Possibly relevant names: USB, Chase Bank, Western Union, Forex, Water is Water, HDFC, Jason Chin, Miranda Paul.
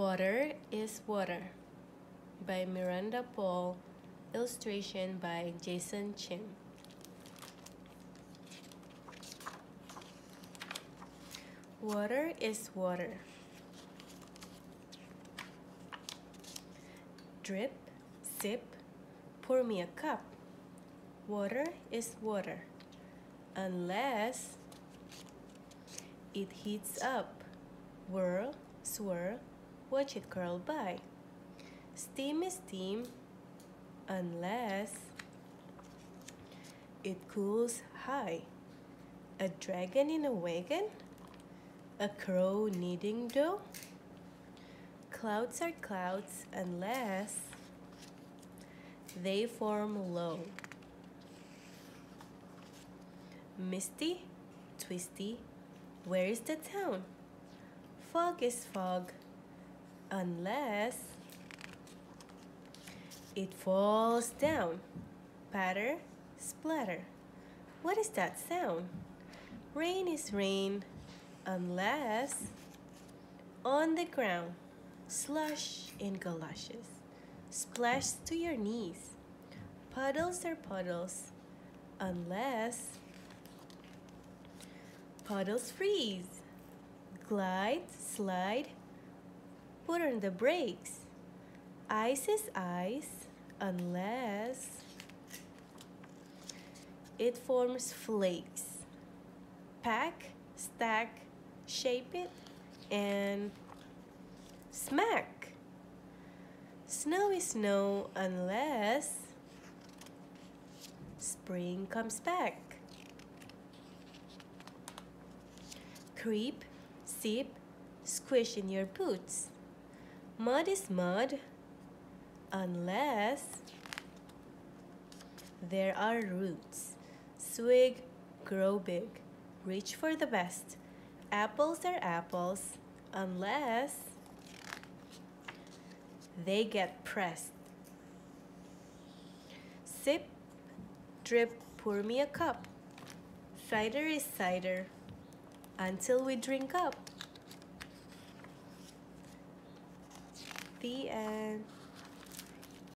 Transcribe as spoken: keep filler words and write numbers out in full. Water is Water by Miranda Paul, illustration by Jason Chin. Water is water. Drip, sip, pour me a cup. Water is water, unless it heats up. Whirl, swirl, watch it curl by. Steam is steam, unless it cools high. A dragon in a wagon, a crow kneading dough. Clouds are clouds unless they form low. Misty, twisty, where is the town? Fog is fog unless it falls down. Patter, splatter, what is that sound? Rain is rain unless on the ground. Slush in galoshes, splash to your knees. Puddles are puddles unless puddles freeze. Glide, slide, put on the brakes. Ice is ice unless it forms flakes. Pack, stack, shape it, and smack. Snow is snow unless spring comes back. Creep, sip, squish in your boots. Mud is mud unless there are roots. Swig, grow big, reach for the best. Apples are apples unless they get pressed. Sip, drip, pour me a cup. Cider is cider until we drink up. The end.